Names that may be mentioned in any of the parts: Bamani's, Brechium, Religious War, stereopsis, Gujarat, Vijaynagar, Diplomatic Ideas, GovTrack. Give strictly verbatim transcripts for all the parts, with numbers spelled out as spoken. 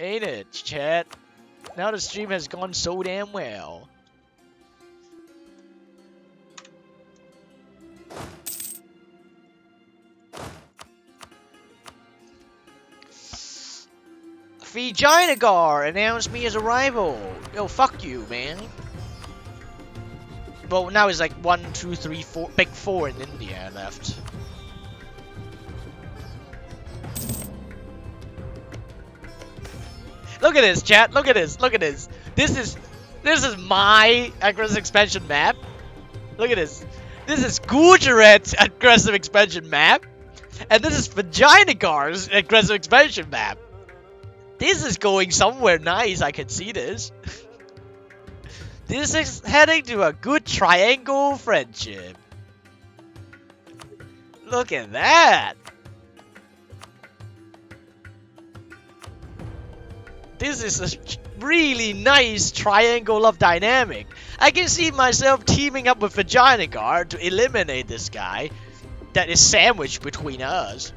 Ain't it, chat? Now the stream has gone so damn well. Vijaynagar announced me as a rival. Yo, fuck you, man. Well, now it's like one, two, three, four, big four in India left. Look at this, chat. Look at this. Look at this. This is this is my aggressive expansion map. Look at this. This is Gujarat's aggressive expansion map, and this is Vijaynagar's aggressive expansion map. This is going somewhere nice. I can see this. This is heading to a good triangle friendship. Look at that. This is a really nice triangle love dynamic. I can see myself teaming up with Vijaynagar to eliminate this guy that is sandwiched between us.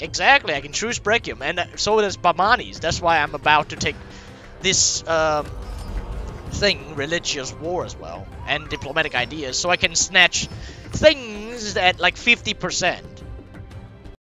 Exactly, I can choose Brechium, and so does Bamani's. That's why I'm about to take this um, thing, Religious War, as well, and Diplomatic Ideas, so I can snatch things at like fifty percent.